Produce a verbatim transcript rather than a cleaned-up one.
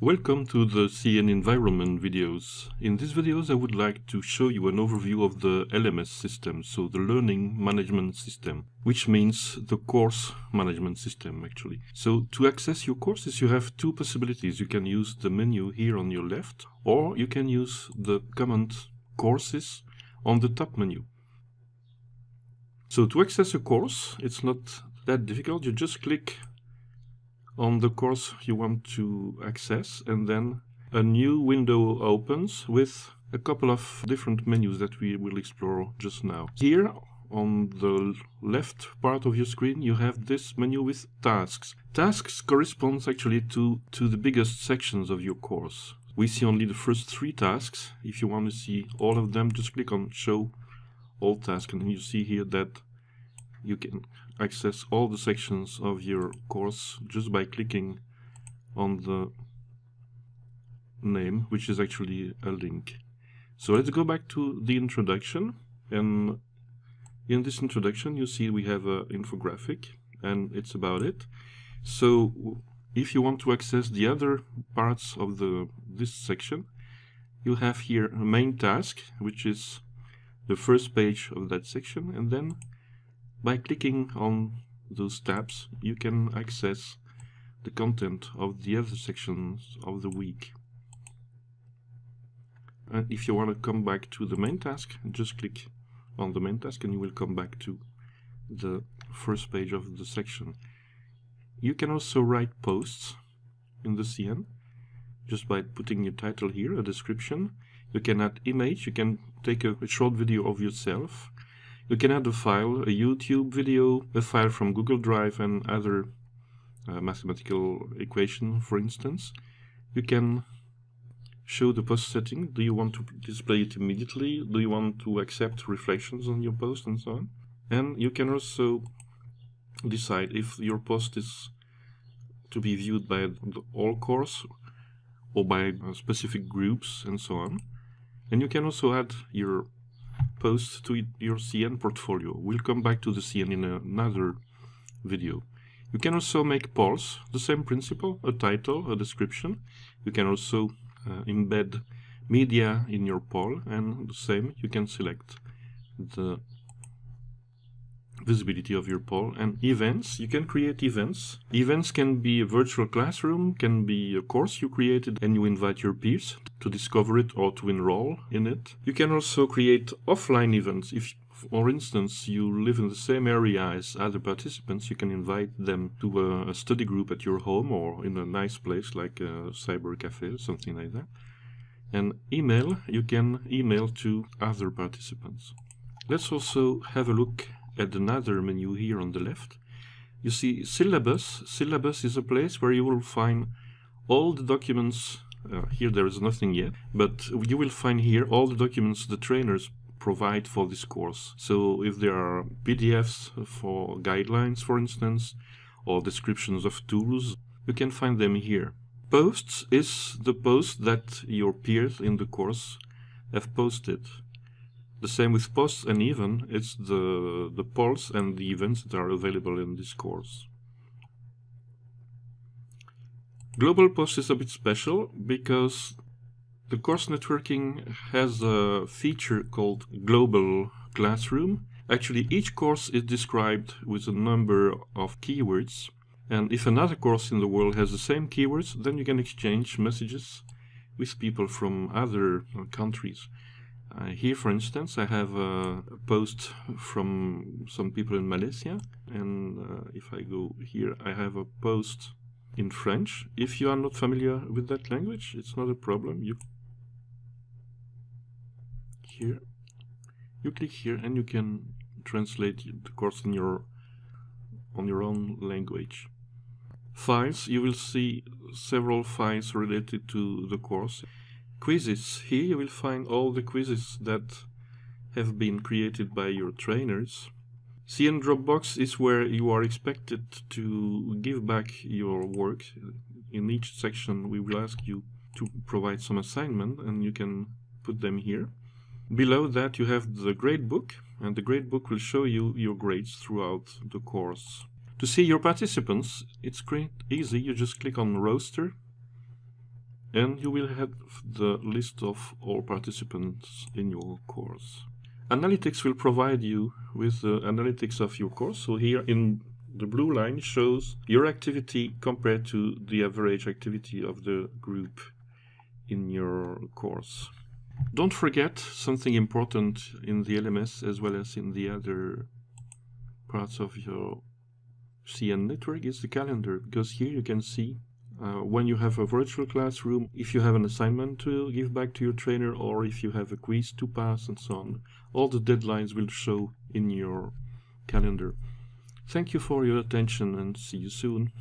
Welcome to the C N Environment videos. In these videos I would like to show you an overview of the L M S system, so the Learning Management System, which means the Course Management System actually. So to access your courses you have two possibilities. You can use the menu here on your left, or you can use the command Courses on the top menu. So to access a course, it's not that difficult. You just click on the course you want to access, and then a new window opens with a couple of different menus that we will explore just now. Here on the left part of your screen you have this menu with tasks. Tasks corresponds actually to, to the biggest sections of your course. We see only the first three tasks. If you want to see all of them, just click on Show All Tasks, and you see here that you can access all the sections of your course just by clicking on the name, which is actually a link. So let's go back to the introduction, and in this introduction you see we have an infographic, and it's about it. So if you want to access the other parts of the this section, you have here a main task, which is the first page of that section, and then by clicking on those tabs, you can access the content of the other sections of the week. And if you want to come back to the main task, just click on the main task and you will come back to the first page of the section. You can also write posts in the C N, just by putting your title here, a description. You can add image, you can take a, a short video of yourself. You can add a file, a YouTube video, a file from Google Drive and other uh, mathematical equation, for instance. You can show the post setting. Do you want to display it immediately? Do you want to accept reflections on your post and so on? And you can also decide if your post is to be viewed by the all course or by specific groups and so on. And you can also add your post to your C N portfolio. We'll come back to the C N in another video. You can also make polls, the same principle, a title, a description. You can also uh, embed media in your poll, and the same, you can select the visibility of your poll. And events, you can create events. Events can be a virtual classroom, can be a course you created and you invite your peers to discover it or to enroll in it. You can also create offline events. If, for instance, you live in the same area as other participants, you can invite them to a, a study group at your home or in a nice place like a cyber cafe or something like that. And email, you can email to other participants. Let's also have a look at another menu here on the left. You see syllabus. Syllabus is a place where you will find all the documents. Uh, here there is nothing yet, but you will find here all the documents the trainers provide for this course. So if there are P D Fs for guidelines, for instance, or descriptions of tools, you can find them here. Posts is the post that your peers in the course have posted. The same with posts and even, it's the, the polls and the events that are available in this course. Global post is a bit special because the course networking has a feature called Global Classroom. Actually, each course is described with a number of keywords. And if another course in the world has the same keywords, then you can exchange messages with people from other countries. Uh, here, for instance, I have a, a post from some people in Malaysia, and uh, if I go here, I have a post in French. If you are not familiar with that language, it's not a problem. You here, you click here, and you can translate the course in your on your own language. Files, you will see several files related to the course. Quizzes. Here you will find all the quizzes that have been created by your trainers. C N Dropbox is where you are expected to give back your work. In each section we will ask you to provide some assignment, and you can put them here. Below that you have the grade book, and the grade book will show you your grades throughout the course. To see your participants, it's quite easy. You just click on Roster and you will have the list of all participants in your course. Analytics will provide you with the analytics of your course. So here in the blue line shows your activity compared to the average activity of the group in your course. Don't forget something important in the L M S as well as in the other parts of your C N network is the calendar, because here you can see uh, when you have a virtual classroom, if you have an assignment to give back to your trainer, or if you have a quiz to pass and so on. All the deadlines will show in your calendar. Thank you for your attention and see you soon.